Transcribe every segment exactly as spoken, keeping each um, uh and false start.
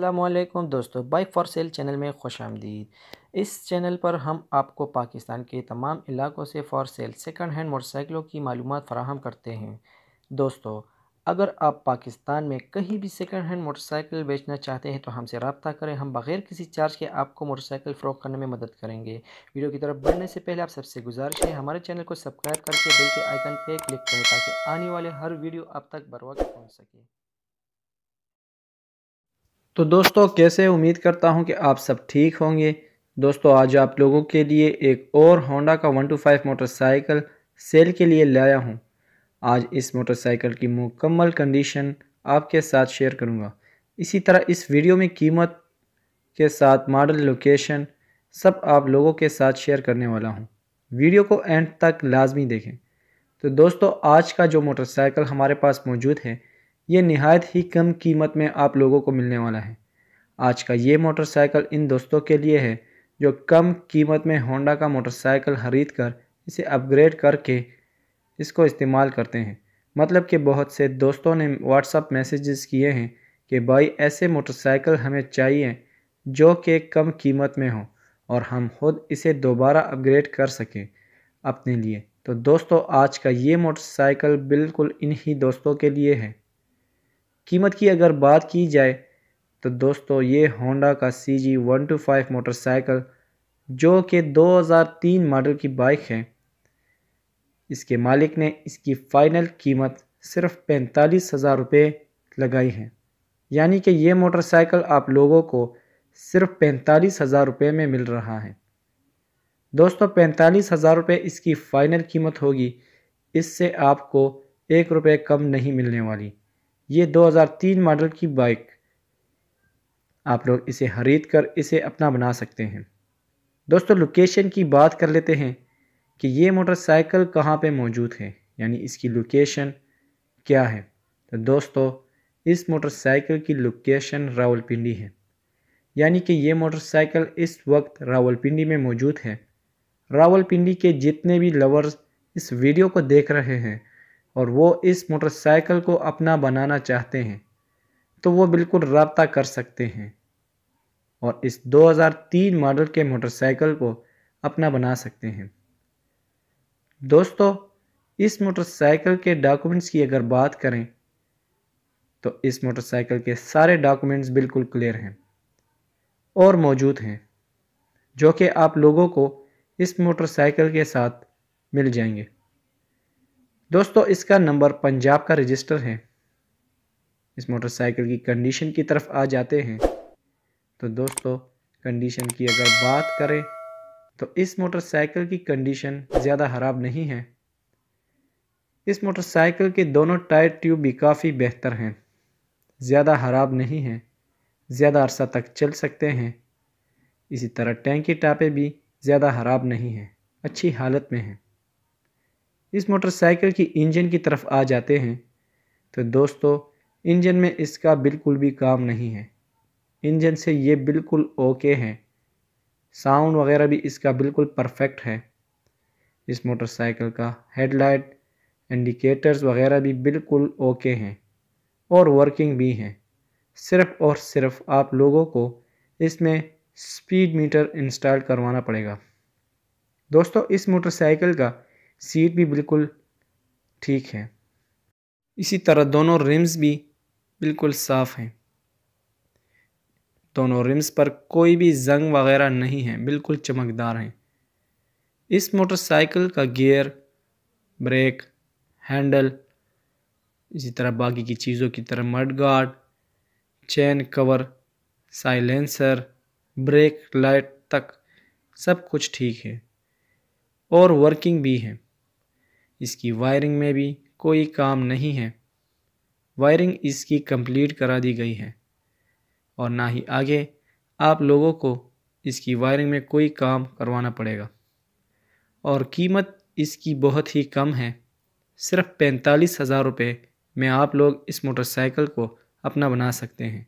अस्सलामुअलैकुम दोस्तों, bike for sale channel में खुश आमदीद। इस चैनल पर हम आपको पाकिस्तान के तमाम इलाकों से फॉर सेल सेकंड हैंड मोटरसाइकिलों की मालूमात फराहम करते हैं। दोस्तों, अगर आप पाकिस्तान में कहीं भी सेकंड हैंड मोटरसाइकिल बेचना चाहते हैं तो हमसे रब्ता करें। हम बग़ैर किसी चार्ज के आपको मोटरसाइकिल फ़रोख्त करने में मदद करेंगे। वीडियो की तरफ बढ़ने से पहले आप सबसे गुजारिश है हमारे चैनल को सब्सक्राइब करके बेल के आइकन पर क्लिक करें ताकि आने वाले हर वीडियो आप तक बरवक्त पहुँच सके। तो दोस्तों, कैसे उम्मीद करता हूं कि आप सब ठीक होंगे। दोस्तों, आज आप लोगों के लिए एक और होंडा का one two five motorcycle sale के लिए लाया हूं। आज इस मोटरसाइकिल की मुकम्मल कंडीशन आपके साथ शेयर करूंगा। इसी तरह इस वीडियो में कीमत के साथ मॉडल, लोकेशन सब आप लोगों के साथ शेयर करने वाला हूं। वीडियो को एंड तक लाजमी देखें। तो दोस्तों, आज का जो मोटरसाइकिल हमारे पास मौजूद है ये निहायत ही कम कीमत में आप लोगों को मिलने वाला है। आज का ये मोटरसाइकिल इन दोस्तों के लिए है जो कम कीमत में होंडा का मोटरसाइकिल ख़रीद कर इसे अपग्रेड करके इसको इस्तेमाल करते हैं। मतलब कि बहुत से दोस्तों ने व्हाट्सएप मैसेजेस किए हैं कि भाई ऐसे मोटरसाइकिल हमें चाहिए जो कि कम कीमत में हो और हम खुद इसे दोबारा अपग्रेड कर सकें अपने लिए। तो दोस्तों, आज का ये मोटरसाइकिल बिल्कुल इन्हीं दोस्तों के लिए है। कीमत की अगर बात की जाए तो दोस्तों, ये होंडा का C G one two five motorcycle जो कि दो हज़ार तीन मॉडल की बाइक है, इसके मालिक ने इसकी फ़ाइनल कीमत सिर्फ पैंतालीस हज़ार रुपये लगाई है। यानी कि ये मोटरसाइकिल आप लोगों को सिर्फ पैंतालीस हज़ार रुपये में मिल रहा है। दोस्तों, पैंतालीस हज़ार रुपये इसकी फ़ाइनल कीमत होगी, इससे आपको एक रुपये कम नहीं मिलने वाली। ये दो हज़ार तीन मॉडल की बाइक, आप लोग इसे ख़रीद कर इसे अपना बना सकते हैं। दोस्तों, लोकेशन की बात कर लेते हैं कि ये मोटरसाइकिल कहाँ पे मौजूद है, यानी इसकी लोकेशन क्या है। तो दोस्तों, इस मोटरसाइकिल की लोकेशन रावलपिंडी है, यानी कि ये मोटरसाइकिल इस वक्त रावलपिंडी में मौजूद है। रावलपिंडी के जितने भी लवर्स इस वीडियो को देख रहे हैं और वो इस मोटरसाइकिल को अपना बनाना चाहते हैं तो वो बिल्कुल रब्ता कर सकते हैं और इस दो हज़ार तीन मॉडल के मोटरसाइकिल को अपना बना सकते हैं। दोस्तों, इस मोटरसाइकिल के डॉक्यूमेंट्स की अगर बात करें तो इस मोटरसाइकिल के सारे डॉक्यूमेंट्स बिल्कुल क्लियर हैं और मौजूद हैं जो कि आप लोगों को इस मोटरसाइकिल के साथ मिल जाएंगे। दोस्तों, इसका नंबर पंजाब का रजिस्टर है। इस मोटरसाइकिल की कंडीशन की तरफ आ जाते हैं। तो दोस्तों, कंडीशन की अगर बात करें तो इस मोटरसाइकिल की कंडीशन ज़्यादा ख़राब नहीं है। इस मोटरसाइकिल के दोनों टायर ट्यूब भी काफ़ी बेहतर हैं, ज़्यादा ख़राब नहीं हैं, ज़्यादा अरसा तक चल सकते हैं। इसी तरह टैंकी टापे भी ज़्यादा ख़राब नहीं हैं, अच्छी हालत में हैं। इस मोटरसाइकिल की इंजन की तरफ आ जाते हैं। तो दोस्तों, इंजन में इसका बिल्कुल भी काम नहीं है, इंजन से ये बिल्कुल ओके है। साउंड वगैरह भी इसका बिल्कुल परफेक्ट है। इस मोटरसाइकिल का हेडलाइट, इंडिकेटर्स वगैरह भी बिल्कुल ओके हैं और वर्किंग भी हैं। सिर्फ और सिर्फ आप लोगों को इसमें स्पीड मीटर इंस्टॉल करवाना पड़ेगा। दोस्तों, इस मोटरसाइकिल का सीट भी बिल्कुल ठीक है। इसी तरह दोनों रिम्स भी बिल्कुल साफ़ हैं, दोनों रिम्स पर कोई भी जंग वगैरह नहीं है, बिल्कुल चमकदार हैं। इस मोटरसाइकिल का गियर, ब्रेक, हैंडल, इसी तरह बाकी की चीज़ों की तरह mudguard, chain cover, silencer, brake light तक सब कुछ ठीक है और वर्किंग भी है। इसकी वायरिंग में भी कोई काम नहीं है, वायरिंग इसकी कंप्लीट करा दी गई है और ना ही आगे आप लोगों को इसकी वायरिंग में कोई काम करवाना पड़ेगा। और कीमत इसकी बहुत ही कम है, सिर्फ पैंतालीस हज़ार रुपये में आप लोग इस मोटरसाइकिल को अपना बना सकते हैं।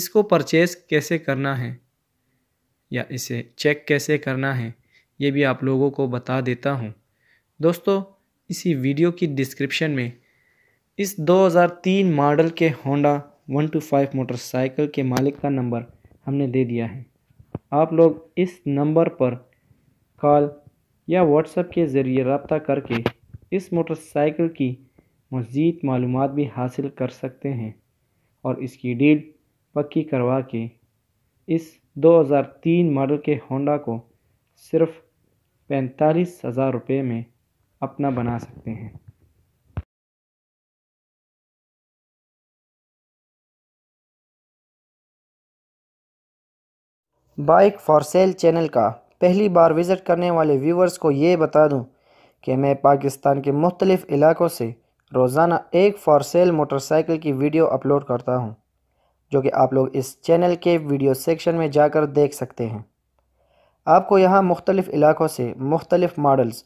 इसको परचेज़ कैसे करना है या इसे चेक कैसे करना है ये भी आप लोगों को बता देता हूँ। दोस्तों, इसी वीडियो की डिस्क्रिप्शन में इस दो हज़ार तीन मॉडल के Honda one two five motorcycle के मालिक का नंबर हमने दे दिया है। आप लोग इस नंबर पर कॉल या व्हाट्सएप के ज़रिए रब्ता करके इस मोटरसाइकिल की मज़ीद मालूमात भी हासिल कर सकते हैं और इसकी डील पक्की करवा के इस दो हज़ार तीन मॉडल के होंडा को सिर्फ पैंतालीस हज़ार रुपये में अपना बना सकते हैं। बाइक फॉर सेल चैनल का पहली बार विज़िट करने वाले व्यूवर्स को ये बता दूं कि मैं पाकिस्तान के मुख्तलिफ़ इलाक़ों से रोज़ाना एक फॉर सेल मोटरसाइकिल की वीडियो अपलोड करता हूं, जो कि आप लोग इस चैनल के वीडियो सेक्शन में जाकर देख सकते हैं। आपको यहां मुख्तलिफ़ इलाक़ों से मुख्तलिफ़ मॉडल्स,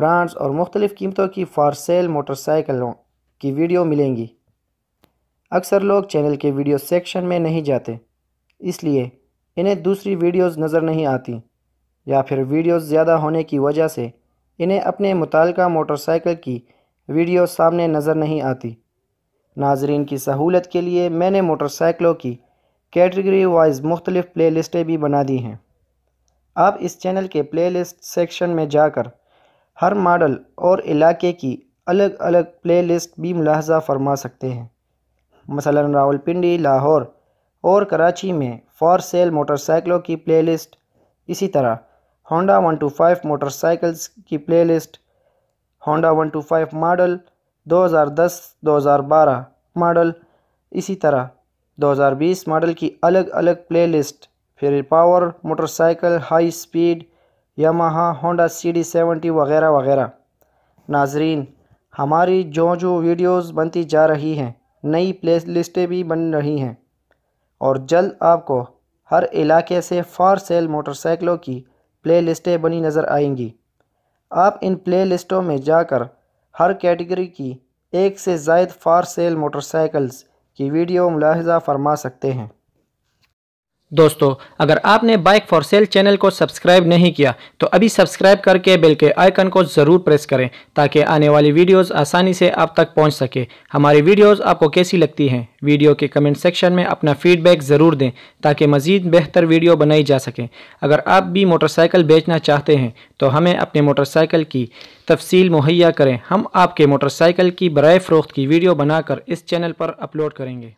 ब्रांड्स और मुख्तलिफ़ कीमतों की फॉर सेल मोटरसाइकिलों की वीडियो मिलेंगी। अक्सर लोग चैनल के वीडियो सेक्शन में नहीं जाते, इसलिए इन्हें दूसरी वीडियोस नज़र नहीं आती या फिर वीडियोस ज़्यादा होने की वजह से इन्हें अपने मुताल्लिका मोटरसाइकिल की वीडियो सामने नज़र नहीं आती। नाजरीन की सहूलत के लिए मैंने मोटरसाइकिलों की कैटेगरी वाइज मुख्तलिफ़ प्लेलिस्टें भी बना दी हैं। आप इस चैनल के प्लेलिस्ट सेक्शन में जाकर हर मॉडल और इलाके की अलग अलग प्लेलिस्ट भी मुलाहजा फरमा सकते हैं। मसलन रावलपिंडी, लाहौर और कराची में फॉर सेल मोटरसाइकिलों की प्लेलिस्ट, इसी तरह Honda one two five motorcycles की playlist, Honda one two five model, दो हज़ार दस दो हज़ार बारह मॉडल, इसी तरह दो हज़ार बीस मॉडल की अलग अलग प्लेलिस्ट, फिर power motorcycle, high speed, Yamaha, Honda C D seventy वगैरह वगैरह। नाजरीन, हमारी जो जो वीडियोस बनती जा रही हैं, नई प्लेलिस्टें भी बन रही हैं और जल्द आपको हर इलाके से फॉर सेल मोटरसाइकिलों की प्लेलिस्टें बनी नज़र आएंगी। आप इन प्लेलिस्टों में जाकर हर कैटेगरी की एक से ज़ायद फॉर सेल मोटरसाइकिल्स की वीडियो मुलाहजा फरमा सकते हैं। दोस्तों, अगर आपने बाइक फॉर सेल चैनल को सब्सक्राइब नहीं किया तो अभी सब्सक्राइब करके बेल के आइकन को ज़रूर प्रेस करें ताकि आने वाली वीडियोस आसानी से आप तक पहुंच सके। हमारी वीडियोस आपको कैसी लगती हैं, वीडियो के कमेंट सेक्शन में अपना फीडबैक ज़रूर दें ताकि मज़ीद बेहतर वीडियो बनाई जा सकें। अगर आप भी मोटरसाइकिल बेचना चाहते हैं तो हमें अपने मोटरसाइकिल की तफसील मुहैया करें। हम आपके मोटरसाइकिल की बराए फ़रोख्त की वीडियो बनाकर इस चैनल पर अपलोड करेंगे।